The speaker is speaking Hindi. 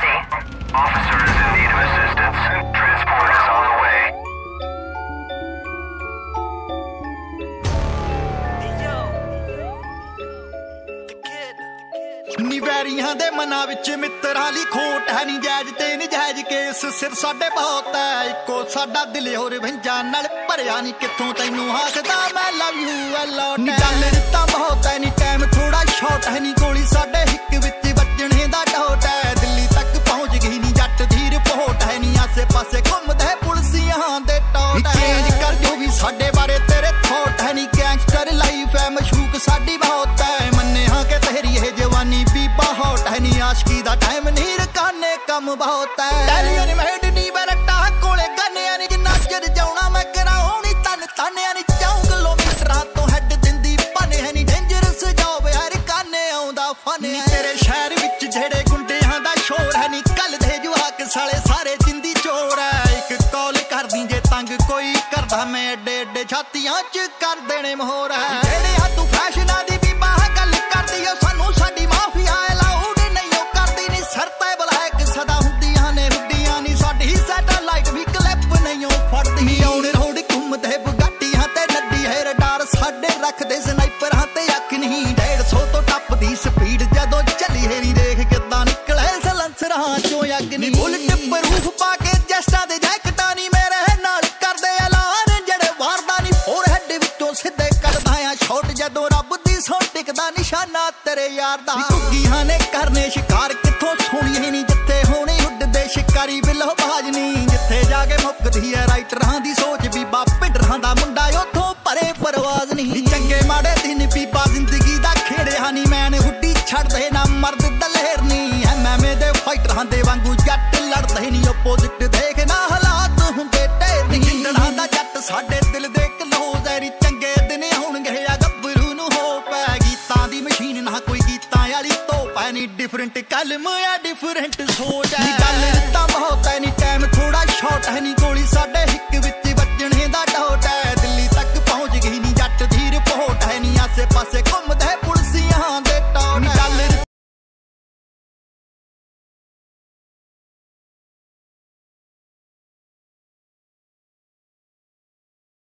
emergency. Officer is in need of assistance. Transport is on the way. नीवैरियां दे मना विच मित्तरां ली खोट है नी जायज ते नी जायज केस सिर साडे बहुत है इको साडा दिल होर विंजा नाल भरिया नी कित्थों तैनू आखदा मैं लव यू अ लॉट नी चल रित्ता बहुत है नी टाइम थोड़ा शॉर्ट है नी गोली साडे हिक विच वजणे दा डोट है दिल्ली तक पहुंच गई नी जट धीर पहोट है नी आसे पासे घुमदे पुलसियां दे टॉट है चेंज कर जो भी साडे बारे तेरे थॉट है नी गैंगस्टर लाइफ है मशूक साडी बहुत है मन्ने हां के तेरी है जवानी आशकी दा टाइम नहीं रखाने कम बहुत है टैलियां नी मेड नी बरटा कोले गन्नियां नी जिन्ना चर जाऊना मैं कराऊनी तन तानियां नी चाऊ किलोमीटरां तो हेड दिंदी पाने है नी डेंजरस जॉब हर काने आउंदा फन नी तेरे शहर विच जेड़े गुंडियां दा शोर है नी कल दे जुआक साले सारे जिंदी चोर है इक कॉल करदी जे तंग कोई करदा मैं एडे एडे छातियां च कर देने मोहर है जेड़े हां तू फैशन दी भी बाह गल करदी ओ सानू साडी माफिया निशाना तेरे यार दा कुगियां ने करने शिकार किथों सोहणी ही नहीं जिथे होनी उड्डदे शिकारी बिल्लो बाजनी जिथे जाके मुक्कदी है राइटरां दी सोच भी बापिडरां दा मुंडा ओथों परे परवाज नहीं चंगे माड़े दिन भी पा जिंदगी दा खेड़िया नहीं मैन हुड्डी छड़दे ना मर्द दलेर नहीं एमएमए दे फाइटरां दे वांगू जट लड़दे नहीं ओपोजिट देख ना हालात हुंदे ढेर नहीं जिंदड़ा दा जट साडे दिल दे कलोज ऐरी चंगे दिन होणगे नी डिफरेंट कलम या डिफरेंट सोच है।